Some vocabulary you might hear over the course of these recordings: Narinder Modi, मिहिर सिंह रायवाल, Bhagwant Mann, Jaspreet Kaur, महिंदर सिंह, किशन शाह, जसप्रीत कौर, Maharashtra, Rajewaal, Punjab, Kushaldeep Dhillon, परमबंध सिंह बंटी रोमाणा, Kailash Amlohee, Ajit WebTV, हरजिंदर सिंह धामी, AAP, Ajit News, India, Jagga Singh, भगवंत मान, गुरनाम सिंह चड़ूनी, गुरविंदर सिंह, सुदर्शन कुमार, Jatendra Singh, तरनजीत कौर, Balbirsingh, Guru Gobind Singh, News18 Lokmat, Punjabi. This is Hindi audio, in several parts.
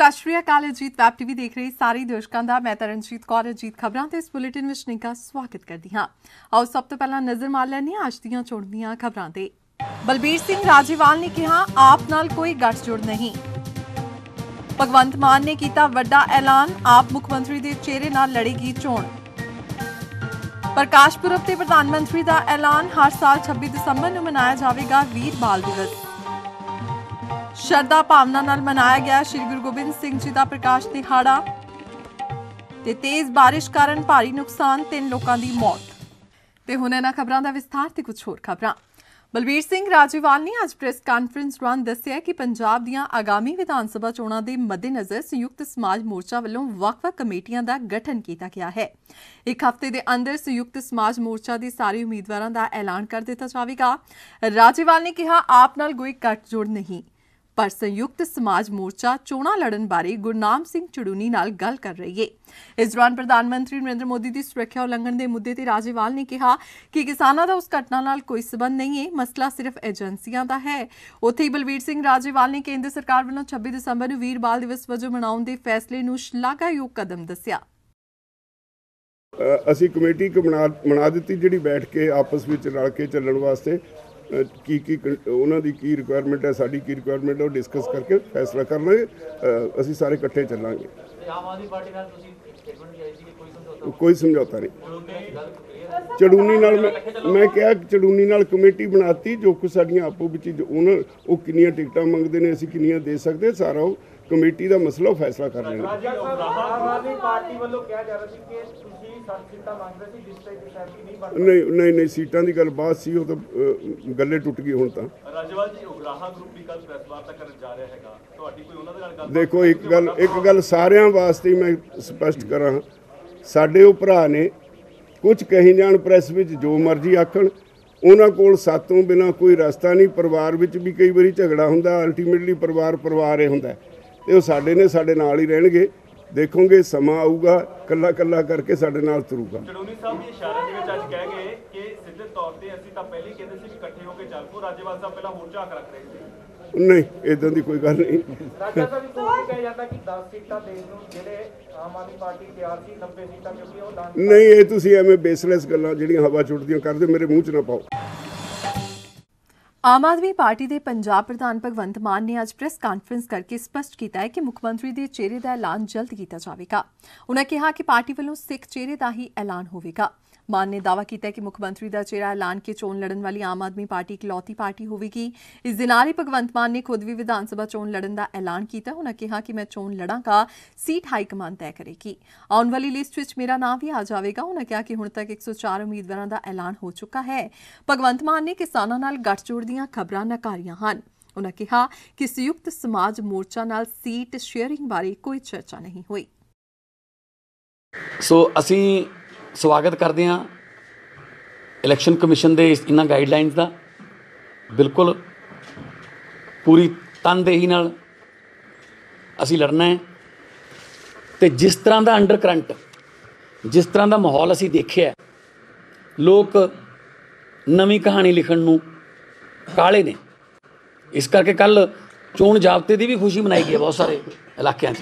सत श्री अकाल। अजीत वैब टीवी देख रहे सारे दर्शकों का मैं तरनजीत कौर अजीत खबरों के इस बुलेटिन में निघा स्वागत करती हाँ। आओ सब तो पहला नज़र मार लैंने अज दीआं चोण दीआं खबरां ते। बलबीर सिंह राजेवाल ने कहा आप नाल कोई गठजोड़ नहीं। भगवंत मान ने किया वड्डा ऐलान आप मुख्यमंत्री के चेहरे नाल लड़ेगी चोण। प्रकाश पुरब से प्रधानमंत्री का ऐलान हर साल 26 दिसंबर को मनाया जाएगा वीर बाल दिवस। श्रद्धा भावना नाल मनाया गया श्री गुरु गोबिंद सिंह जी का प्रकाश दिहाड़ा। ते तेज बारिश कारण भारी नुकसान 3 लोगों की मौत। ते हुण इन्हां खबरों का विस्तार ते कुछ होर खबरां। बलबीर सिंह राजेवाल ने अज प्रेस कानफ्रेंस दौरान दस्सिया कि पंजाब दीआं आगामी विधान सभा चोणां दे मद्देनज़र संयुक्त समाज मोर्चा वल्लों वक्-वक् कमेटियां दा गठन कीता गया है। एक हफ्ते दे अंदर संयुक्त समाज मोर्चा दे सारे उम्मीदवारां दा ऐलान कर दिता जावेगा। राजेवाल ने कहा आप नाल कोई गठजोड़ नहीं, पर संयुक्त समाज मोर्चा चोणां लड़न बारे गुरनाम सिंह चड़ूनी नाल गल कर रही है। इस दौरान प्रधानमंत्री नरेंद्र मोदी की सुरक्षा उलंघन के मुद्दे पर राजेवाल ने कहा कि किसानों का उस घटना नाल कोई संबंध नहीं है, मसला सिर्फ एजेंसियां का है। उत्थे बलबीर सिंह राजेवाल ने केंद्र सरकार वालों 26 दिसंबर वीर बाल दिवस वजों मनाने के फैसले नूं शलाघायोग कदम दस्सिया। असीं कमेटी बना दित्ती जिहड़ी बैठ के आपस में रल के चलण वास्ते की उन्होंने की रिक्वायरमेंट है, साड़ी की रिक्वायरमेंट है, वो डिस्कस करके फैसला कर लें। असी सारे इकट्ठे चलांगे, कोई समझौता नहीं। चड़ूनी नाल मैं क्या चड़ूनी नाल कमेटी बनाती जो कुछ साड़ियाँ आपो विच उन्होंने किनिया टिकटा मंगते ने, असी किनिया दे सकते, सारा वो कमेटी का मसला फैसला कर लेना। नहीं सीटां दी गल बात सी, तो गल्ले टुट गई। हुण तां देखो एक गल सारियां वास्ते मैं स्पष्ट करां, साडे ओह भरा ने कुछ कही जाण, प्रैस विच जो मर्जी आखण, उन्हां कोल सातों बिना कोई रस्ता नहीं। परिवार विच भी कई वारी झगड़ा हुंदा, अल्टीमेटली परिवार ही हुंदा, ते ओह साडे ने साडे नाल ही रहणगे। देखोगे समा आऊगा, कला कला करके साढ़े नाल तुरूगा। चड़ूनी साहब ये इशारे दे विच अज कह गए कि सिद्धे तौर ते असि तां पहले कहंदे सी इकट्ठे हो के चल पो, राजेवाल साहब पहला होर झाक रख रहे सी। नहीं इदां दी कोई गल नहीं। राजा साहब भी कोशिश कही जांदा कि 10 सीटां देण नूं जिहड़े आम आदमी पार्टी तैयार सी 90 सीटां क्योंकि ओह दान नहीं। ये तुसीं एवें बेसलेस गल्लां जिहड़ियां हवा छुटदियां करदे मेरे मूंह च ना पाओ। आम आदमी पार्टी के पंजाब प्रधान भगवंत मान ने आज प्रेस कानफ्रेंस करके स्पष्ट किया है कि मुख्यमंत्री के चेहरे का ऐलान जल्द किया जाएगा। उन्होंने कहा कि पार्टी वालों सिख चेहरे का ही ऐलान होगा। मान ने दावा किया कि मुख्यमंत्री का चेहरा ऐलान के चोन लड़न वाली आम आदमी पार्टी इकलौती पार्टी होगी। इस दिन ही भगवंत मान ने खुद भी विधान सभा चोन लड़न का ऐलान किया। उन्होंने कहा कि मैं चोन लड़ांगा, सीट हाईकमान तय करेगी, आने वाली लिस्ट में मेरा नाम भी आ जाएगा। उन्होंने कहा कि हुण तक 104 उम्मीदवारों का ऐलान हो चुका है। भगवंत मान ने किसानों नाल गठजोड़ दीआं खबरां नकारियां हन। उन्होंने कहा कि संयुक्त समाज मोर्चा नाल सीट शेयरिंग बारे कोई चर्चा नहीं हुई। सो असीं स्वागत करते हैं इलैक्शन कमीशन के इन्होंने गाइडलाइनस का, बिल्कुल पूरी तनदेही नाल असी लड़ना है। तो जिस तरह का अंडर करंट, जिस तरह का माहौल असी देखे है, लोग नवी कहानी लिखण नूं काले ने। इस करके कल चोण जाब्ते की भी खुशी मनाई गई है बहुत सारे इलाकों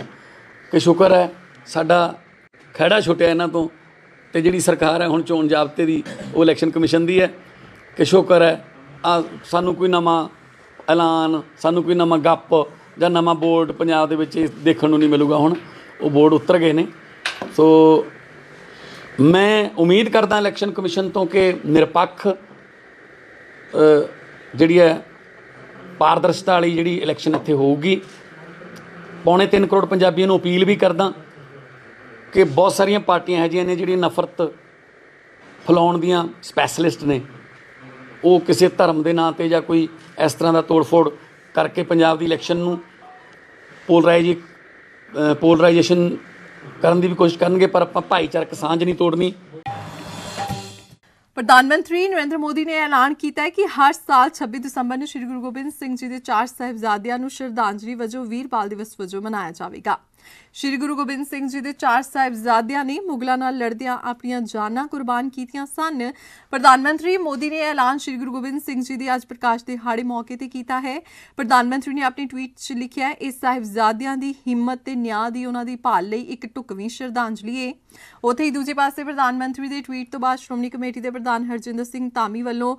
कि शुक्र है साडा खड़ा छुटिया इन्हां तों। तो जी सरकार है हुण चोण जाब्ते की वो इलैक्शन कमीशन की है कि शुक्र है सानू कोई नवां ऐलान, सानू कोई नवां गप जां नवां बोर्ड पंजाब दे विच देखण नूं नहीं मिलूगा। हुण वो बोर्ड उतर गए ने। सो मैं उम्मीद करदा इलैक्शन कमीशन तो कि निरपक्ष जिहड़ी है पारदर्शिता वाली जिहड़ी इलैक्शन इत्थे होऊगी। पौने 3 करोड़ पंजाबियों नूं अपील भी करदा कि बहुत सारिया पार्टियां है जिन्हें जी नफरत फैलाउण दियां स्पैशलिस्ट ने, वो किसी धर्म के नाँ पर या कोई इस तरह का तोड़फोड़ करके पंजाब की इलैक्शन नूं पोलराइजेशन करने की भी कोशिश करेंगे, पर आपां भाईचारक सांझ नहीं तोड़नी। प्रधानमंत्री नरेंद्र मोदी ने ऐलान किया है कि हर साल 26 दिसंबर को श्री गुरु गोबिंद सिंह जी के 4 साहिबजादियां नूं श्रद्धांजलि वजों वीर बाल दिवस वजों मनाया जाएगा। श्री गुरु गोबिंद सिंह जी के चार साहिबजादियां ने मुगलों नाल लड़दियां अपनियां जानां कुर्बान कीतियां सन। प्रधानमंत्री मोदी ने ऐलान श्री गुरु गोबिंद सिंह जी के अज प्रकाश दिहाड़े मौके पर किया है। प्रधानमंत्री ने अपने ट्वीट लिखा है, इस साहिबजादियां की हिम्मत ते न्याय की उन्होंने भाल लई एक ढुकवीं श्रद्धांजलि है। उत्थे ही दूजे पासे प्रधानमंत्री के ट्वीट तो बाद श्रोमणी कमेटी के प्रधान हरजिंदर सिंह धामी वालों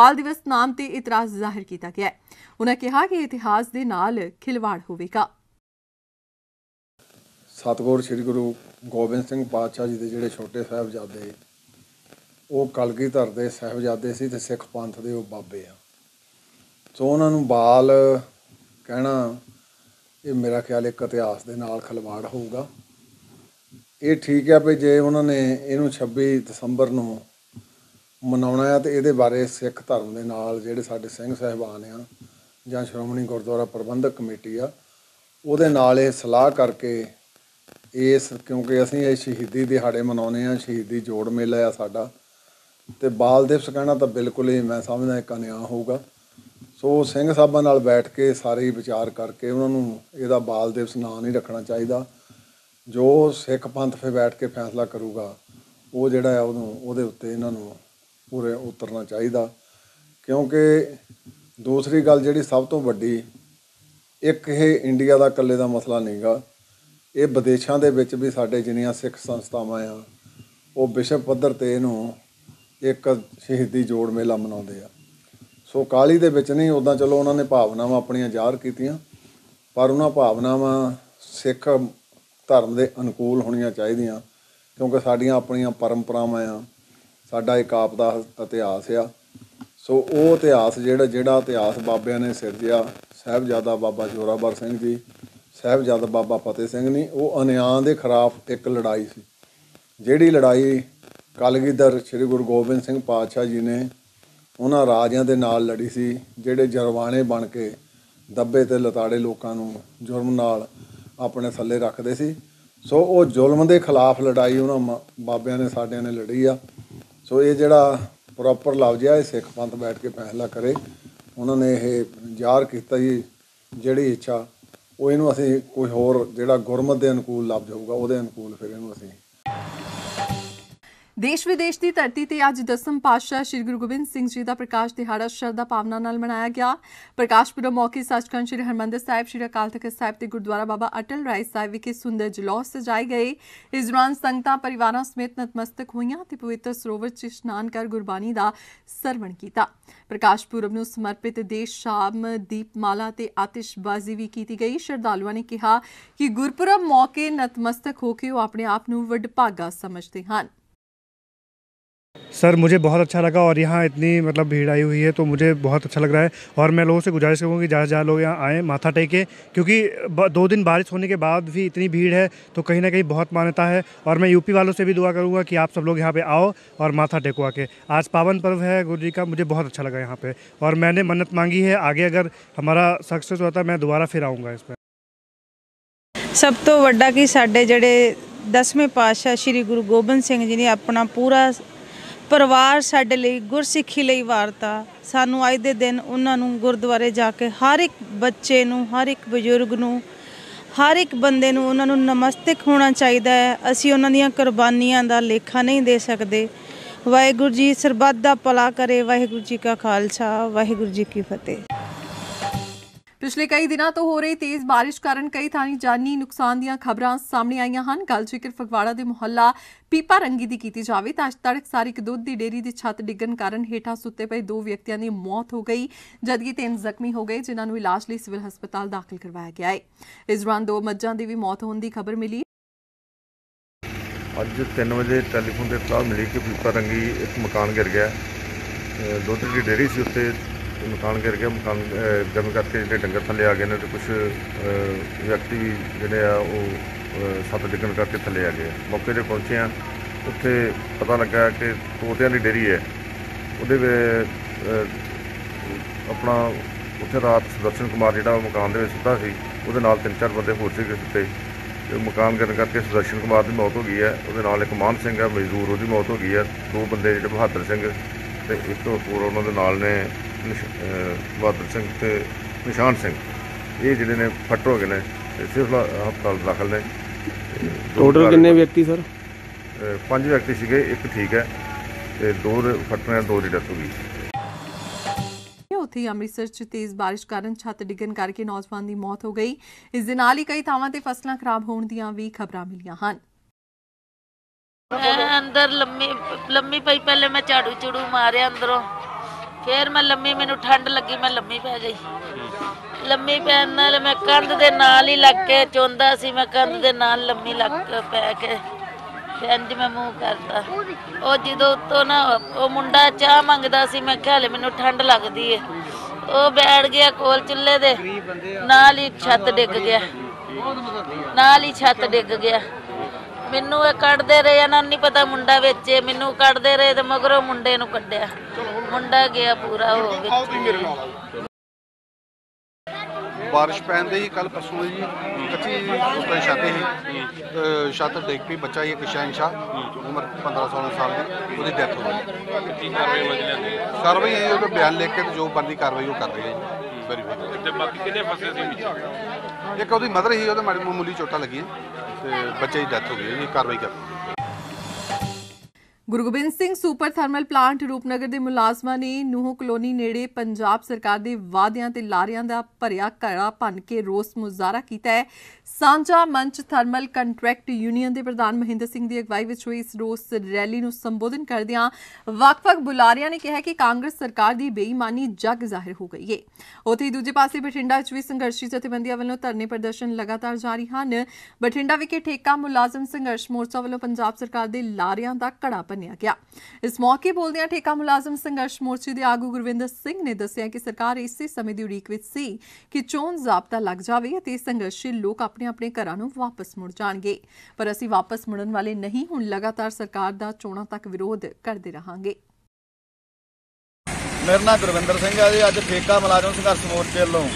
बाल दिवस नाम से इतराज जाहिर किया गया। उन्होंने कहा कि इतिहास के नाल खिलवाड़ होवेगा। सतगुर श्री गुरु गोबिंद सिंह पातशाह जी के जोड़े छोटे साहबजादे वो कलगीधर के साहबजादे से सिख पंथ के वो बाबे आ, सो उन्होंने बाल कहना ये मेरा ख्याल एक इतिहास के नाल खिलवाड़ होगा। ये ठीक है भी जे उन्होंने इनू 26 दिसंबर को मनाना है तो ये बारे सिख धर्म के नाल जोड़े साडे सिंह साहिबान आ जां श्रोमणी गुरुद्वारा प्रबंधक कमेटी आ उहदे नाल ये सलाह करके इस क्योंकि असीं ये शहीदी दिहाड़े मनाने आ, शहीदी जोड़ मेला आ साडा ते बाल दिवस कहना तो बिल्कुल ही मैं समझदा एक अन्याय होगा। सो सिंह साहिबां नाल बैठ के सारे विचार करके उन्होंने इहदा बाल दिवस नाम नहीं रखना चाहिदा। जो सिख पंथ फिर बैठ के फैसला करूगा वो जिहड़ा है उहदे उत्ते इन्हां नूं पूरे उतरना चाहिदा। क्योंकि दूसरी गल जिहड़ी सब तो वड्डी एक ये इंडिया का कल्ले का मसला नहीं गा, ये विदेशों के भी साढ़े जिन्नियां सिख संस्थावां आ वो विश्व पद्धर ते एक शहीदी जोड़ मेला मनाउंदे आ। सो काली दे विच नहीं उदां चलो उन्होंने भावनावां अपणियां जाहिर कीतियां पर उन्हां भावनावां सिख धर्म के अनुकूल होणियां चाहीदियां क्योंकि साडियां अपणियां परंपरावां आ, साडा एक आप दा इतिहास आ। सो वो इतिहास जिहड़ा इतिहास बाबियां ने सिरजिआ साहिबजादा बाबा जोरावर सिंह जी साहबजादा बाबा फतेह सिंह ने वो अन्याय के खिलाफ एक लड़ाई सी जिहड़ी लड़ाई कलगीधर श्री गुरु गोबिंद सिंह पातशाह जी ने उन्हां राजियां दे नाल लड़ी सी जिहड़े जरवाने बन के दब्बे ते लताड़े लोकां नूं जुर्म नाल अपने थल्ले रखदे सी। सो वो जुल्म के खिलाफ लड़ाई उन्हां बाबियां ने साडियां ने लड़ी आ। सो ये जिहड़ा प्रॉपर लफ्ज है सिख पंथ बैठ के फैसला करे उन्होंने यह जाहिर किया जी जिहड़ी इच्छा वो इनू असीं कोई होर जिहड़ा गुरमत दे अनुकूल लाभ जाऊगा उहदे अनुकूल फिर इनू असीं। देश विदेश की धरती से अज 10वें पातशाह श्री गुरु गोबिंद सिंह जी का प्रकाश दिहाड़ा श्रद्धा भावना नाल मनाया गया। प्रकाश पुरब मौके सचखंड श्री हरिमंदर साहिब श्री अकाल तख्त साहिब के गुरुद्वारा बाबा अटल राय साहिब विखे सुंदर जलौस सजाए गए। इस दौरान संगतां परिवारों समेत नतमस्तक हुईयां ते पवित्र सरोवर च इशनान कर गुरबाणी का सरवण किया। प्रकाश पुरब नूं समर्पित देश शाम दीपमाला ते आतिशबाजी भी की गई। श्रद्धालुओं ने कहा कि गुरपुरब मौके नतमस्तक होकर वह अपने आप नूं वडभागा समझते हैं। सर मुझे बहुत अच्छा लगा और यहाँ इतनी मतलब भीड़ आई हुई है तो मुझे बहुत अच्छा लग रहा है और मैं लोगों से गुजारिश करूँगा कि ज़्यादा से ज़्यादा लोग यहाँ आएँ माथा टेके क्योंकि 2 दिन बारिश होने के बाद भी इतनी भीड़ है तो कहीं ना कहीं बहुत मान्यता है। और मैं यूपी वालों से भी दुआ करूँगा कि आप सब लोग यहाँ पर आओ और माथा टेको आके। आज पावन पर्व है गुरु जी का, मुझे बहुत अच्छा लगा यहाँ पर और मैंने मन्नत मांगी है आगे अगर हमारा सक्सेस होता है मैं दोबारा फिर आऊँगा इस पर। सब तो वड्डा कि साढ़े जड़े 10वें पातशाह श्री गुरु गोबिंद सिंह जी ने अपना पूरा परिवार साडे लई गुरसिक्खी लई वारता। सानू अज दे दिन उन्हां नूं गुरुद्वारे जाके हर एक बच्चे नूं हर एक बजुर्ग नूं हर एक बंदे नूं उन्हां नूं नमस्तक होना चाहिदा है। असीं उन्हां दीयां कुर्बानियां दा लेखा नहीं दे सकदे। वाहिगुरू जी सरबत दा भला करे। वाहिगुरू जी का खालसा वाहिगुरू जी की फतेह। पिछले कई दिनों तो हो रही तेज़ बारिश कारण कई थानी जानी नुकसान दियां खबरां सामने आईयां हन। गल जिक्र फगवाड़ा दे मुहल्ला पीपा रंगी दी कीती जावे तां अज तड़क सारी एक दूध की डेयरी की छत डिगण कारण हेठां सुते पए 2 व्यक्तियों की मौत हो गई जबकि 3 जख्मी हो गए जिन्हां नूं इलाज लई सिविल हस्पताल दाखिल करवाया गया है। इस दौरान 2 मज्झां की भी मौत होने की खबर मिली। अज 3 बजे टैलीफोन पर इतलाह मिली कि पीपा रंगी एक मकान गिर गया। दूध की डेयरी सी उत्ते मकान गिर गया। मकान गिरन करके जो डंगर थले आ गए ने तो कुछ व्यक्ति भी जोड़े आ सत डिगन करके थले आ गए। मौके पर पहुँचे हैं उत्थे पता लगा कि तोतियां की डेयरी है वो अपना उत्थे रात सुदर्शन कुमार जिहड़ा मकान दे विच सुत्ता सी उहदे नाल 3-4 बंदे होर सीगे सुत्ते। मकान गिरन करके सुदर्शन कुमार की मौत हो गई है। उहदे नाल एक मान सिंह है मजदूर उहदी मौत हो गई है। 2 बंदे जिहड़े बहादुर सिंह ते एक होर उन्होंने नाल ने बहादुर सिंह ते निशान सिंह ये जिहड़े ने फट हो गए ने सिर्फ हस्पताल दाखिल ने। टोटल किन्ने व्यक्ति सर? 5 व्यक्ति ਸੀਗੇ, एक ठीक है ਤੇ 2 ਫਟਣੇ 2 ਦੀ ਡੈਥ ਹੋ ਗਈ। ਉੱਥੇ ਅੰਮ੍ਰਿਤਸਰ 'ਚ ਤੇਜ਼ ਬਾਰਿਸ਼ ਕਾਰਨ ਛੱਤ ਡਿੱਗਣ ਕਰਕੇ ਨੌਜਵਾਨ ਦੀ ਮੌਤ ਹੋ ਗਈ। ਇਸ ਦੇ ਨਾਲ ਹੀ ਕਈ ਥਾਵਾਂ ਤੇ ਫਸਲਾਂ ਖਰਾਬ ਹੋਣ ਦੀਆਂ ਵੀ ਖਬਰਾਂ ਮਿਲੀਆਂ ਹਨ। ਮੈਂ ਅੰਦਰ ਲੰਮੀ ਪਈ, ਪਹਿਲੇ ਮੈਂ ਝਾੜੂ ਝੜੂ ਮਾਰਿਆ ਅੰਦਰੋਂ, ਫਿਰ ਮੈਂ ਲੰਮੀ, ਮੈਨੂੰ ਠੰਡ ਲੱਗੀ, ਮੈਂ ਲੰਮੀ ਪੈ ਗਈ। ਲੰਮੀ ਪੈਣ ਨਾਲ ਮੈਂ ਕੰਧ ਦੇ ਨਾਲ ਹੀ ਲੱਗ ਕੇ ਚੋਂਦਾ ਸੀ, ਮੈਂ ਕੰਧ ਦੇ ਨਾਲ ਲੰਮੀ ਲੱਗ ਕੇ ਪੈ ਕੇ ਇੰਜ ਮੈਂ ਮੂੰਹ ਕਰਤਾ। ਉਹ ਜਦੋਂ ਉੱਤੋਂ ਨਾ ਉਹ ਮੁੰਡਾ ਚਾਹ ਮੰਗਦਾ ਸੀ, ਮੈਂ ਕਿਹਾ ਹਲੇ ਮੈਨੂੰ ਠੰਡ ਲੱਗਦੀ ਏ, ਉਹ ਬੈਠ ਗਿਆ ਕੋਲ ਚੁੱਲ੍ਹੇ ਦੇ, ਨਾਲ ਹੀ ਛੱਤ ਡਿੱਗ ਗਿਆ, ਨਾਲ ਹੀ ਛੱਤ ਡਿੱਗ ਗਿਆ। ਮੈਨੂੰ ਇਹ ਕੱਢਦੇ ਰਹੇ, ਇਹਨਾਂ ਨੂੰ ਨਹੀਂ ਪਤਾ ਮੁੰਡਾ ਵਿੱਚ, ਮੈਨੂੰ ਕੱਢਦੇ ਰਹੇ ਤੇ ਮਗਰੋਂ ਮੁੰਡੇ ਨੂੰ ਕੱਢਿਆ, ਮੁੰਡਾ ਗਿਆ ਪੂਰਾ ਹੋ ਵਿੱਚ। बारिश पैन ही कल परसों जी कच्ची उस तरह छत ही छत डेग पी, बच्चा ही किशन शाह उम्र 15-16 साल की, उसकी डेथ हो गई। कार्रवाई है तो बयान लिख के जो बनती कार्रवाई वो कर रही है जी। वेरीफाई एक उसकी मदर ही माड़ी मामूली चोटा लगी है, बच्चे की डेथ हो गई जी, कार्रवाई कर। Guru Gobind Singh super thermal plant Rupnagar ਦੇ ਮੁਲਾਜ਼ਮਾਂ ਨੇ ਨੂਹ ਕਲੋਨੀ ਨੇੜੇ ਪੰਜਾਬ ਸਰਕਾਰ ਦੇ ਵਾਅਦਿਆਂ ਤੇ ਲਾਰਿਆਂ ਦਾ ਭਰਿਆ ਘੜਾ ਭੰਨ ਕੇ ਰੋਸ ਮੁਜ਼ਾਹਰਾ ਕੀਤਾ ਹੈ। ਸਾਂਝਾ ਮੰਚ ਥਰਮਲ ਕੰਟਰੈਕਟ ਯੂਨੀਅਨ ਦੇ ਪ੍ਰਧਾਨ ਮਹਿੰਦਰ ਸਿੰਘ ਦੀ ਅਗਵਾਈ ਵਿੱਚ ਹੋਈ ਇਸ ਰੋਸ ਰੈਲੀ ਨੂੰ ਸੰਬੋਧਨ ਕਰਦਿਆਂ ਵੱਖ-ਵੱਖ ਬੁਲਾਰਿਆਂ ਨੇ ਕਿਹਾ ਕਿ ਕਾਂਗਰਸ ਸਰਕਾਰ ਦੀ ਬੇਈਮਾਨੀ ਜੱਗ ਜ਼ਾਹਿਰ ਹੋ ਗਈ ਹੈ। ਉੱਥੇ ਹੀ ਦੂਜੇ ਪਾਸੇ ਬਠਿੰਡਾ 'ਚ ਵੀ ਸੰਘਰਸ਼ੀ ਜਥੇਬੰਦੀਆਂ ਵੱਲੋਂ ਧਰਨੇ ਪ੍ਰਦਰਸ਼ਨ ਲਗਾਤਾਰ ਜਾਰੀ ਹਨ। ਬਠਿੰਡਾ ਵਿਖੇ ਠੇਕਾ ਮੁਲਾਜ਼ਮ ਸੰਘਰਸ਼ ਮੋਰਚਾ ਵੱਲੋਂ ਪੰਜਾਬ ਸਰਕਾਰ ਦੇ ਲਾਰਿਆਂ ਦਾ ਘੜਾ ਗਿਆ। ਇਸ ਮੌਕੇ ਬੋਲਦਿਆਂ ਠੇਕਾ ਮੁਲਾਜ਼ਮ ਸੰਘਰਸ਼ ਮੋਰਚੇ ਦੇ ਆਗੂ ਗੁਰਵਿੰਦਰ ਸਿੰਘ ਨੇ ਦੱਸਿਆ ਕਿ ਸਰਕਾਰ ਇਸੇ ਸਮੇਂ ਦੀ ਉਡੀਕ ਵਿੱਚ ਸੀ ਕਿ ਚੋਣ ਜ਼ਾਬਤਾ ਲੱਗ ਜਾਵੇ ਅਤੇ ਸੰਘਰਸ਼ੀ ਲੋਕ ਆਪਣੇ ਆਪਣੇ ਘਰਾਂ ਨੂੰ ਵਾਪਸ ਮੁੜ ਜਾਣਗੇ, ਪਰ ਅਸੀਂ ਵਾਪਸ ਮੁੜਨ ਵਾਲੇ ਨਹੀਂ। ਹੁਣ ਲਗਾਤਾਰ ਸਰਕਾਰ ਦਾ ਚੋਣਾਂ ਤੱਕ ਵਿਰੋਧ ਕਰਦੇ ਰਹਾਂਗੇ। ਮੇਰਾ ਨਾਮ ਗੁਰਵਿੰਦਰ ਸਿੰਘ ਹੈ ਜੀ। ਅੱਜ ਠੇਕਾ ਮੁਲਾਜ਼ਮ ਸੰਘਰਸ਼ ਮੋਰਚੇ ਵੱਲੋਂ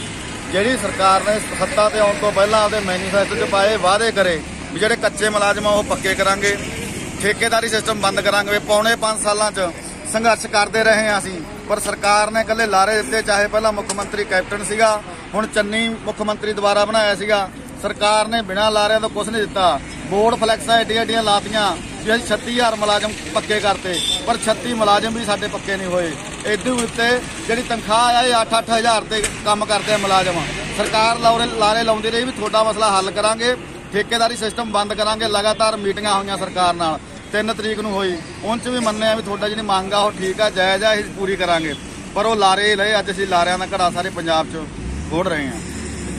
ਜਿਹੜੀ ਸਰਕਾਰ ਨੇ ਸੱਤਾ ਤੇ ਆਉਣ ਤੋਂ ਪਹਿਲਾਂ ਆਪਣੇ ਮੈਨੀਫੈਸਟੋ 'ਚ ਪਾਏ ਵਾਅਦੇ ਕਰੇ ਵੀ ਜਿਹੜੇ ਕੱਚੇ ਮੁਲਾਜ਼ਮ ਆ ਉਹ ਪੱਕੇ ਕਰਾਂਗੇ, ਠੇਕੇਦਾਰੀ ਸਿਸਟਮ ਬੰਦ ਕਰਾਂਗੇ। ਪੌਣੇ 5 ਸਾਲਾਂ 'ਚ ਸੰਘਰਸ਼ ਕਰਦੇ ਰਹੇ ਹਾਂ ਅਸੀਂ, ਪਰ ਸਰਕਾਰ ਨੇ ਇਕੱਲੇ ਲਾਰੇ ਦਿੱਤੇ। ਚਾਹੇ ਪਹਿਲਾਂ ਮੁੱਖ ਮੰਤਰੀ ਕੈਪਟਨ ਸੀਗਾ, ਹੁਣ ਚੰਨੀ ਮੁੱਖ ਮੰਤਰੀ ਦੁਬਾਰਾ ਬਣਾਇਆ ਸੀਗਾ, ਸਰਕਾਰ ਨੇ ਬਿਨਾਂ ਲਾਰਿਆਂ ਤੋਂ ਕੁਝ ਨਹੀਂ ਦਿੱਤਾ। ਬੋਰਡ ਫਲੈਕਸਾਂ ਏਡੀਆਂ-ਏਡੀਆਂ ਲਾਤੀਆਂ ਵੀ ਅਸੀਂ 36000 ਮੁਲਾਜ਼ਮ ਪੱਕੇ ਕਰਤੇ, ਪਰ 36 ਮੁਲਾਜ਼ਮ ਵੀ ਸਾਡੇ ਪੱਕੇ ਨਹੀਂ ਹੋਏ। ਇਹਦੇ ਉੱਤੇ ਜਿਹੜੀ ਤਨਖਾਹ ਆ ਇਹ 8-8000 ਤੇ ਕੰਮ ਕਰਦੇ ਆ ਮੁਲਾਜ਼ਮ। ਸਰਕਾਰ ਲਾਰੇ ਲਾਉਂਦੀ ਰਹੀ ਵੀ ਤੁਹਾਡਾ ਮਸਲਾ ਹੱਲ ਕਰਾਂਗੇ, ਠੇਕੇਦਾਰੀ ਸਿਸਟਮ ਬੰਦ ਕਰਾਂਗੇ। ਲਗਾਤਾਰ ਮੀਟਿੰਗਾਂ ਹੋਈਆਂ ਸਰਕਾਰ ਨਾਲ, 3 ਤਰੀਕ ਨੂੰ ਹੋਈ, ਉਹਨਾਂ 'ਚ ਵੀ ਮੰਨਿਆ ਵੀ ਤੁਹਾਡਾ ਜਿਹੜੀ ਮੰਗ ਆ ਉਹ ਠੀਕ ਆ, ਜਾਇਜ਼ ਆ, ਇਹ ਪੂਰੀ ਕਰਾਂਗੇ, ਪਰ ਉਹ ਲਾਰੇ ਲਏ। ਅੱਜ ਅਸੀਂ ਲਾਰਿਆਂ ਦਾ ਘੜਾ ਸਾਰੇ ਪੰਜਾਬ 'ਚ ਖੋੜ ਰਹੇ ਹਾਂ।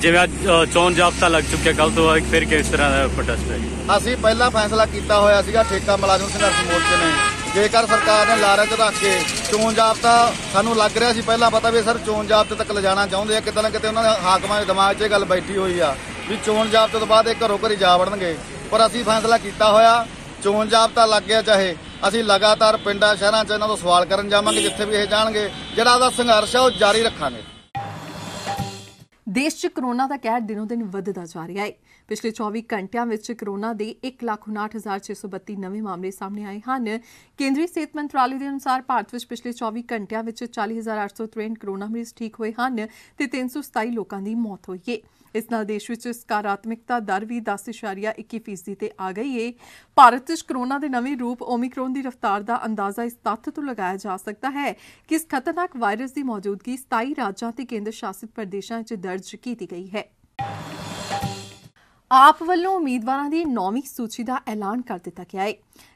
ਜਿਵੇਂ ਅੱਜ ਚੋਣ ਜ਼ਾਬਤਾ ਲੱਗ ਚੁੱਕਿਆ, ਕੱਲ ਤੋਂ ਫਿਰ ਕਿਸ ਤਰ੍ਹਾਂ ਦਾ ਪ੍ਰੋਟੈਸਟ ਹੈ? ਅਸੀਂ ਪਹਿਲਾਂ ਫੈਸਲਾ ਕੀਤਾ ਹੋਇਆ ਸੀਗਾ ਠੇਕਾ ਮੁਲਾਜ਼ਮ ਸੰਘਰਸ਼ ਮੋਰਚੇ ਨੇ, ਜੇਕਰ ਸਰਕਾਰ ਨੇ ਲਾਰਿਆਂ 'ਚ ਰੱਖ ਕੇ ਚੋਣ ਜ਼ਾਬਤਾ, ਸਾਨੂੰ ਲੱਗ ਰਿਹਾ ਸੀ ਪਹਿਲਾਂ ਪਤਾ ਵੀ ਸਰ ਚੋਣ ਜ਼ਾਬਤੇ ਤੱਕ ਲਿਜਾਣਾ ਚਾਹੁੰਦੇ ਆ, ਕਿਤੇ ਨਾ ਕਿਤੇ ਉਹਨਾਂ ਦੇ ਹਾਕਮਾਂ ਦੇ ਦਿਮਾਗ 'ਚ ਇਹ ਗੱਲ ਬੈਠੀ ਹੋਈ ਆ ਵੀ ਚੋਣ ਜ਼ਾਬਤੇ ਤੋਂ ਬਾਅਦ ਇਹ ਘਰੋਂ ਘਰੀ ਜਾ ਵੜਨਗੇ। ਪਰ ਅਸੀਂ ਫੈਸਲਾ ਕੀਤਾ ਹੋਇਆ ਚੋਣ ਜ਼ਾਬਤਾ ਲੱਗ ਗਿਆ ਚਾਹੇ, ਅਸੀਂ ਲਗਾਤਾਰ ਪਿੰਡਾਂ ਸ਼ਹਿਰਾਂ 'ਚ ਇਹਨਾਂ ਤੋਂ ਸਵਾਲ ਕਰਨ ਜਾਵਾਂਗੇ, ਜਿੱਥੇ ਵੀ ਇਹ ਜਾਣਗੇ ਜਿਹੜਾ ਉਹਦਾ ਸੰਘਰਸ਼ ਆ ਉਹ ਜਾਰੀ ਰੱਖਾਂਗੇ। ਦੇਸ਼ 'ਚ ਕਰੋਨਾ ਦਾ ਕਹਿਰ ਦਿਨੋਂ ਦਿਨ ਵੱਧਦਾ ਜਾ ਰਿਹਾ ਹੈ। ਪਿਛਲੇ 24 ਘੰਟਿਆਂ ਵਿੱਚ ਕਰੋਨਾ ਦੇ 1,59,632 ਨਵੇਂ ਮਾਮਲੇ ਸਾਹਮਣੇ ਆਏ ਹਨ। ਕੇਂਦਰੀ ਸਿਹਤ ਮੰਤਰਾਲੇ ਦੇ ਅਨੁਸਾਰ ਭਾਰਤ ਵਿੱਚ ਪਿਛਲੇ 24 ਘੰਟਿਆਂ ਵਿੱਚ 40,863 ਕਰੋਨਾ ਮਰੀਜ਼ ਠੀਕ ਹੋਏ ਹਨ ਤੇ 327 ਲੋਕਾਂ ਦੀ ਮੌਤ ਹੋਈ ਹੈ। ਇਸ ਨਾਲ ਦੇਸ਼ ਵਿੱਚ ਸਕਾਰਾਤਮਕਤਾ ਦਰ ਵੀ 10.21% ਤੇ ਆ ਗਈ ਏ। ਭਾਰਤ ਵਿੱਚ ਕਰੋਨਾ ਦੇ ਨਵੇਂ ਰੂਪ ਓਮਿਕਰੋਨ ਦੀ ਰਫ਼ਤਾਰ ਦਾ ਅੰਦਾਜ਼ਾ ਇਸ ਤੱਥ ਤੋਂ ਲਗਾਇਆ ਜਾ ਸਕਦਾ ਹੈ ਕਿ ਇਸ ਖਤਰਨਾਕ ਵਾਇਰਸ ਦੀ ਮੌਜੂਦਗੀ 27 ਰਾਜਾਂ ਤੇ ਕੇਂਦਰ ਸ਼ਾਸਿਤ ਪ੍ਰਦੇਸ਼ਾਂ 'ਚ ਦਰਜ ਕੀਤੀ ਗਈ ਹੈ। ਆਪ ਵੱਲੋਂ ਉਮੀਦਵਾਰਾਂ ਦੀ 9ਵੀਂ ਸੂਚੀ ਦਾ ਐਲਾਨ ਕਰ ਦਿੱਤਾ ਗਿਆ ਹੈ।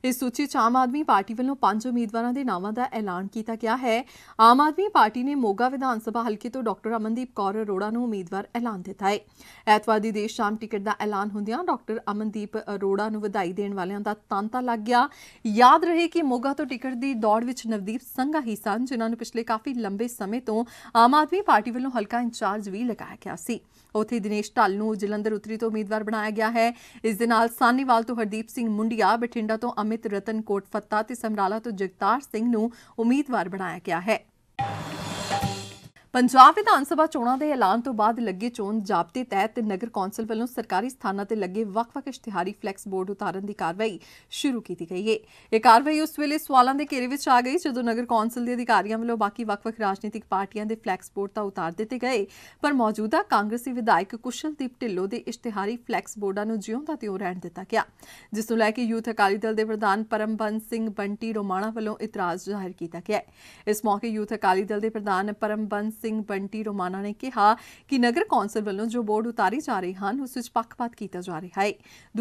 ਇਸ ਸੂਚੀ 'ਚ ਆਮ ਆਦਮੀ ਪਾਰਟੀ ਵੱਲੋਂ 5 ਉਮੀਦਵਾਰਾਂ ਦੇ ਨਾਵਾਂ ਦਾ ਐਲਾਨ ਕੀਤਾ ਗਿਆ ਹੈ। ਆਮ ਆਦਮੀ ਪਾਰਟੀ ਨੇ ਮੋਗਾ ਵਿਧਾਨ ਸਭਾ ਹਲਕੇ ਤੋਂ ਡਾਕਟਰ ਅਮਨਦੀਪ ਕੌਰ ਅਰੋੜਾ ਨੂੰ ਉਮੀਦਵਾਰ ਐਲਾਨ ਦਿੱਤਾ ਹੈ। ਐਤਵਾਰ ਦੀ ਦੇਰ ਸ਼ਾਮ ਟਿਕਟ ਦਾ ਐਲਾਨ ਹੁੰਦਿਆਂ ਡਾਕਟਰ ਅਮਨਦੀਪ ਅਰੋੜਾ ਨੂੰ ਵਧਾਈ ਦੇਣ ਵਾਲਿਆਂ ਦਾ ਤਾਂਤਾ ਲੱਗ ਗਿਆ। ਯਾਦ ਰਹੇ ਕਿ ਮੋਗਾ ਤੋਂ ਟਿਕਟ ਦੀ ਦੌੜ ਵਿੱਚ ਨਵਦੀਪ ਸੰਘਾ ਹੀ ਸਨ, ਜਿਨ੍ਹਾਂ ਨੂੰ ਪਿਛਲੇ ਕਾਫੀ ਲੰਬੇ ਸਮੇਂ ਤੋਂ ਆਮ ਆਦਮੀ ਪਾਰਟੀ ਵੱਲੋਂ ਹਲਕਾ ਇੰਚਾਰਜ ਵੀ ਲਗਾਇਆ ਗਿਆ ਸੀ। ਉੱਥੇ ਦਿਨੇਸ਼ ਢੱਲ ਨੂੰ ਜਲੰਧਰ ਉੱਤਰੀ ਤੋਂ ਉਮੀਦਵਾਰ ਬਣਾਇਆ ਗਿਆ ਹੈ। ਇਸ ਦੇ ਨਾਲ ਸਾਹਨੇਵਾਲ ਤੋਂ ਹਰਦੀਪ ਸਿੰਘ ਮੁੰਡੀਆ, ਬਠਿੰਡਾ ਤੋਂ ਅਮਿਤ ਰਤਨ ਕੋਟਫੱਤਾ ਤੇ ਸਮਰਾਲਾ ਤੋਂ ਜਗਤਾਰ ਸਿੰਘ ਨੂੰ ਉਮੀਦਵਾਰ ਬਣਾਇਆ ਗਿਆ ਹੈ। पंजाब विधान सभा चोणां दे ऐलान तो बाद लगे चोण जाब्ते तहत नगर कौंसल वल्लों सरकारी स्थानां ते लगे वख-वख इश्तिहारी फ्लैक्स बोर्ड उतारन दी कार्रवाई शुरू की गई है। यह कार्रवाई उस वेले सवालों के घेरे विच आ गई जदों नगर कौंसल दे अधिकारियों वल्लों बाकी वख-वख राजनीतिक पार्टियां दे फ्लैक्स बोर्ड तां उतार दित्ते गए पर मौजूदा कांग्रसी विधायक कुशलदीप ढिल्लों दे इश्तिहारी फ्लैक्स बोर्डां नूं जिउंदा त्यों रहण दित्ता गया, जिस नूं लै के यूथ अकाली दल दे प्रधान परमबंध सिंह बंटी रोमाणा वल्लों इतराज जाहिर किया गया है। इस मौके यूथ अकाली दल दे प्रधान परमबंध सिंह बंटी रोमाणा ने कहा कि नगर कौंसल वल्लों जो बोर्ड उतारे जा रहे हैं उस पक्षपात किया जा रहा है,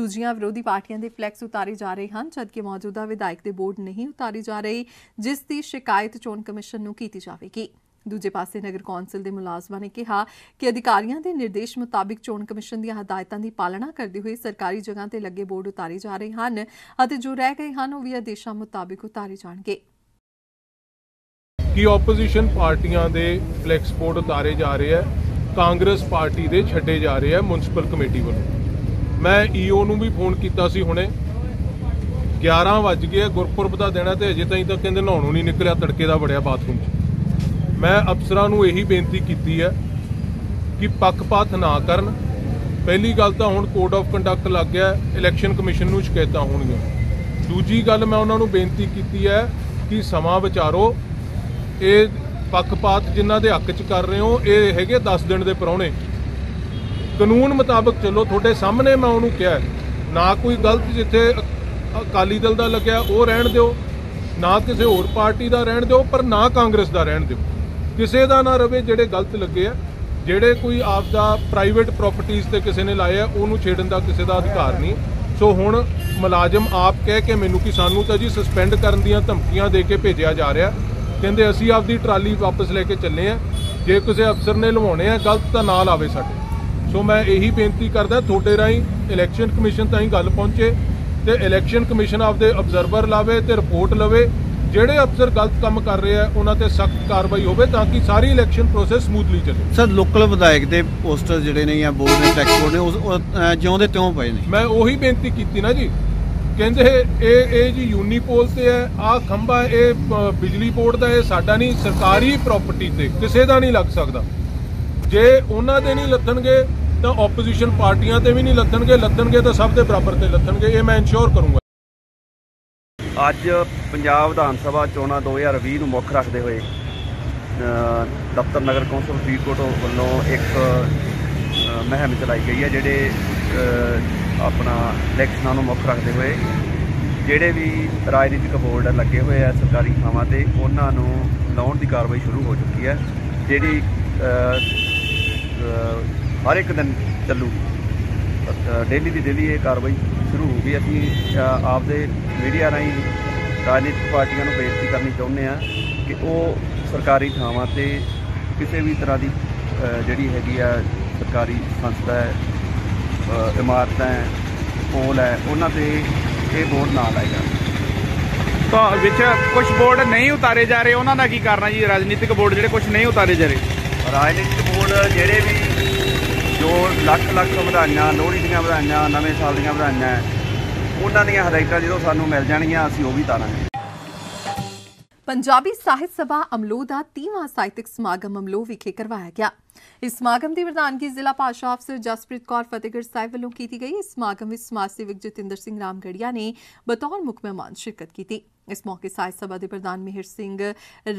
दूजियां विरोधी पार्टियां दे फ्लैक्स उतारे जा रहे हैं जबकि मौजूदा विधायक दे बोर्ड नहीं उतारे जा रहे, जिस दी शिकायत चोण कमीशन नूं कीती जावेगी। दूजे पासे नगर कौंसल दे मुलाजमां ने कहा कि अधिकारियों के निर्देश मुताबिक चोण कमीशन दी हदायतां दी पालना करते हुए सरकारी जगह ते लगे बोर्ड उतारे जा रहे हैं अते जो रह गए हैं वह भी आदेशों मुताबिक उतारे जाणगे। कि ओपोजिशन पार्टियां दे फ्लैक्स बोर्ड उतारे जा रहे हैं, कांग्रेस पार्टी दे छड्डे जा रहे हैं म्यूनसिपल कमेटी वालों। मैं ईओ नूं भी फोन किया सी हुणे 11 वज गए, गुरपुरब का दिन है तो अजे तक कहते नहाणों नहीं निकलिया, तड़के का बड़िया बाथरूम। मैं अफसरां नूं यही बेनती की है कि पक्षपात ना करन। पहली गल तो हुण कोड ऑफ कंडक्ट लग गया, इलैक्शन कमीशन नूं शिकायतां होणगीयां। दूजी गल मैं उन्हां नूं बेनती की है कि समा विचारो। ये पक्षपात जिन्हों के हक च कर रहे हो ये है 10 दिन के प्राहुणे, कानून मुताबक चलो। थोड़े सामने मैं उन्होंने कहा ना कोई गलत जिथे अकाली दल का लग्या वो रहन दो, ना किसी होर पार्टी का रहन दो, पर ना कांग्रेस का रहन दो। किसी का ना रवे जेडे गलत लगे है, जेडे कोई आपदा प्राइवेट प्रॉपर्टीज़ ते किसी ने लाए है उन्होंने छेड़न का किसी का अधिकार नहीं। सो हुण मुलाजम आप कह के मैनू कि सानू तां जी सस्पेंड करन दीआं धमकियां दे के भेजिया जा रहा है, ਕਹਿੰਦੇ ਅਸੀਂ ਆਪਦੀ ਟਰਾਲੀ ਵਾਪਸ ਲੈ ਕੇ ਚੱਲੇ ਆ, ਜੇ ਕਿਸੇ ਅਫਸਰ ਨੇ ਲਵਾਉਣੇ ਆ ਗਲਤ ਤਾਂ ਨਾਲ ਆਵੇ ਸਾਡੇ। ਸੋ ਮੈਂ ਇਹੀ ਬੇਨਤੀ ਕਰਦਾ ਤੁਹਾਡੇ ਰਾਹੀਂ ਇਲੈਕਸ਼ਨ ਕਮਿਸ਼ਨ ਤਾਈਂ ਗੱਲ ਪਹੁੰਚੇ ਤੇ ਇਲੈਕਸ਼ਨ ਕਮਿਸ਼ਨ ਆਪਦੇ ਅਬਜ਼ਰਵਰ ਲਾਵੇ ਤੇ ਰਿਪੋਰਟ ਲਵੇ, ਜਿਹੜੇ ਅਫਸਰ ਗਲਤ ਕੰਮ ਕਰ ਰਹੇ ਆ ਉਹਨਾਂ ਤੇ ਸਖਤ ਕਾਰਵਾਈ ਹੋਵੇ ਤਾਂ ਕਿ ਸਾਰੀ ਇਲੈਕਸ਼ਨ ਪ੍ਰੋਸੈਸ ਸਮੂਥਲੀ ਚੱਲੇ। ਸਰ ਲੋਕਲ ਵਿਧਾਇਕ ਦੇ ਪੋਸਟਰ ਜਿਹੜੇ ਨੇ ਜਾਂ ਬੋਰਡ ਨੇ ਟੈਕਸ ਬੋਰਡ ਨੇ ਉਹ ਜਿਉਂਦੇ ਤਿਉਂ ਪਏ ਨੇ। ਮੈਂ ਉਹੀ ਬੇਨਤੀ ਕੀਤੀ ਨਾ ਜੀ, ਕਹਿੰਦੇ ਇਹ ਜੀ ਯੂਨੀਪੋਲ ਤੇ ਹੈ, ਆਹ ਖੰਭਾ ਇਹ ਬਿਜਲੀ ਬੋਰਡ ਦਾ, ਇਹ ਸਾਡਾ ਨਹੀਂ, ਸਰਕਾਰੀ ਪ੍ਰਾਪਰਟੀ ਤੇ ਕਿਸੇ ਦਾ ਨਹੀਂ ਲੱਗ ਸਕਦਾ। ਜੇ ਉਹਨਾਂ ਦੇ ਨਹੀਂ ਲੱਥਣਗੇ ਤਾਂ ਆਪੋਜੀਸ਼ਨ ਪਾਰਟੀਆਂ ਤੇ ਵੀ ਨਹੀਂ ਲੱਥਣਗੇ, ਲੱਥਣਗੇ ਤਾਂ ਸਭ ਦੇ ਬਰਾਬਰ ਤੇ ਲੱਥਣਗੇ, ਇਹ ਮੈਂ ਇਨਸ਼ੋਰ ਕਰੂੰਗਾ। ਅੱਜ ਪੰਜਾਬ ਵਿਧਾਨ ਸਭਾ ਚੋਣਾਂ 2020 ਨੂੰ ਮੁੱਖ ਰੱਖਦੇ ਹੋਏ ਦਫ਼ਤਰ ਨਗਰ ਕੌਂਸਲ ਫਰੀਦਕੋਟ ਵੱਲੋਂ ਇੱਕ ਮੁਹਿੰਮ ਚਲਾਈ ਗਈ ਹੈ, ਜਿਹੜੇ अपना इलैक्शनों को मुख रखते हुए जोड़े भी राजनीतिक बोर्ड लगे हुए है सरकारी थावां ते उन्होंने लाउन की कार्रवाई शुरू हो चुकी है, जी हर एक दिन चलू डेली की डेली ये कार्रवाई शुरू होगी। अभी आपदे मीडिया राही राजनीतिक पार्टियां नूं बेनती करनी चाहुंदे हां कि वो सरकारी थावां ते किसी भी तरह की जिहड़ी हैगी आ सरकारी संस्था है, इमारतें पोल है, उन्होंने ये बोर्ड ना लाएगा। तो कुछ बोर्ड नहीं उतारे जा रहे, उन्होंने की करना जी? राजनीतिक बोर्ड जो कुछ नहीं उतारे जा रहे, राजनीतिक बोर्ड जोड़े भी जो लख लख वधाइयां, लोहड़ी दीयां वधाइयां, नवे साल दीयां वधाइयां, उन्होंने दीयां हदायतां जो सानूं मिल जाणगीयां असीं वो भी उतारांगे। पंजाबी साहित्य सभा अमलोह का 30वां साहित्यिक समागम अमलोह विखे करवाया गया। इस समागम की प्रधानगी जिला भाषा अफसर जसप्रीत कौर फतेहगढ़ साहिब वालों की गई। इस समागम में समाज सेवक जतेंद्र सिंह रामगढ़िया ने बतौर मुख मेहमान शिरकत की। इस मौके साहित्य सभा के प्रधान मिहिर सिंह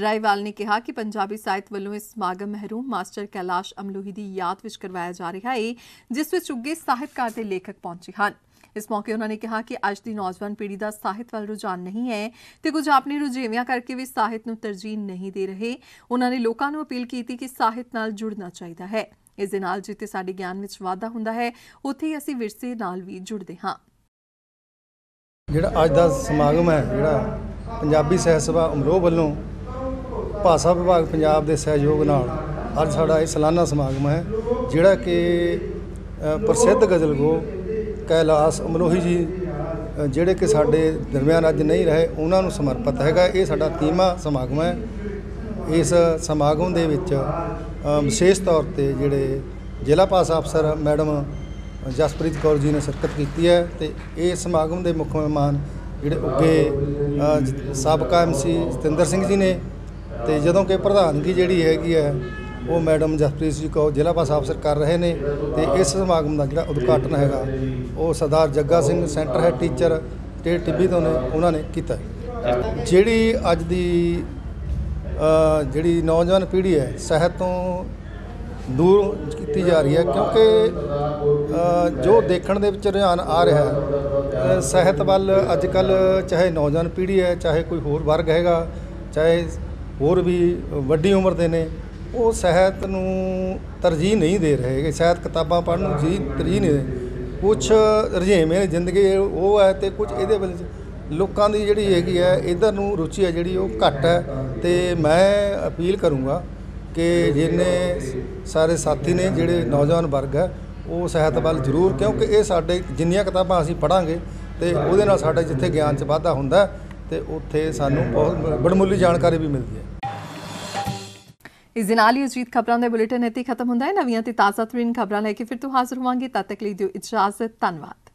रायवाल ने कहा कि पंजाबी साहित्य वालों इस समागम महरूम मास्टर कैलाश अमलोही की याद में करवाया जा रहा है, जिस में उगे साहित्यकार के लेखक पहुंचे हैं। इस मौके उन्होंने कहा कि अज की नौजवान पीढ़ी का साहित्य वाल रुझान नहीं है तो कुछ अपने रुझेवियां करके भी साहित्य तरजीह नहीं दे रहे। उन्होंने लोगों को अपील की कि साहित्य नाल जुड़ना चाहिए है, इस दे नाल जिते साडे ज्ञान में वाधा हुंदा है उत्थे ही असीं विरसे नाल भी जुड़ते हाँ। जिहड़ा अज दा समागम है जिहड़ा पंजाबी साहित्य सभा अमरोह वल्लों भाषा विभाग पंजाब के सहयोग नाल अज साडा इह सालाना समागम है, जिहड़ा कि प्रसिद्ध गज़लगो कैलाश अमलोही जी जिहड़े कि साडे दरम्यान अज नहीं रहे उन्हां नूं समर्पित हैगा। इह साडा 30वां समागम है। इस समागम दे विच विशेष तौर पर जिहड़े जिला भाषा अफसर मैडम जसप्रीत कौर जी ने शिरकत की है तो इस समागम के मुख्य मेहमान जिहड़े उगे सबका MC जतेंद्र सिंह जी ने, तो जदों कि प्रधानगी जिहड़ी हैगी है वो मैडम जसप्रीत जी कौर जिला भाषा अफसर कर रहे हैं। तो इस समागम का जोड़ा उद्घाटन हैगा वो सरदार जग्गा सिंह सेंटर है टीचर स्टेट टिब्बी तो ने उन्होंने किया। जिहड़ी अज दी जिहड़ी नौजवान पीढ़ी है सेहत तो दूर की जा रही है क्योंकि जो देखण दे विच रुझान आ रहा है सेहत वाल अजकल, चाहे नौजवान पीढ़ी है चाहे कोई होर वर्ग हैगा चाहे होर भी वड्डी उम्र दे ने वो सेहत नूं तरजीह नहीं दे रहे हैं। सेहत किताबां पढ़न नूं जी तरजीह नहीं दे, कुछ रझेवें जिंदगी वो है तो कुछ ये लोगों की जी हैगी है इधर नूं रुचि है जी घट है। तो मैं अपील करूँगा कि जिन्हें सारे साथी ने जोड़े नौजवान वर्ग है वो सेहत वाल जरूर, क्योंकि ये साढ़े जिन्नियां किताबां असीं पढ़ांगे तो वो साढ़े जिथे ज्ञान च वाधा हुंदा तो उत्थे सानूं बहुत बड़मुली जानकारी भी मिलती है। इस दिन आली अजीत खबरों का बुलेटिन इत्थे खत्म हुंदा है। नवीं ते ताज़ा तरीन खबरां लैके फिर तो हाजिर होवांगे, तद तक लई दिओ इजाजत, धन्नवाद।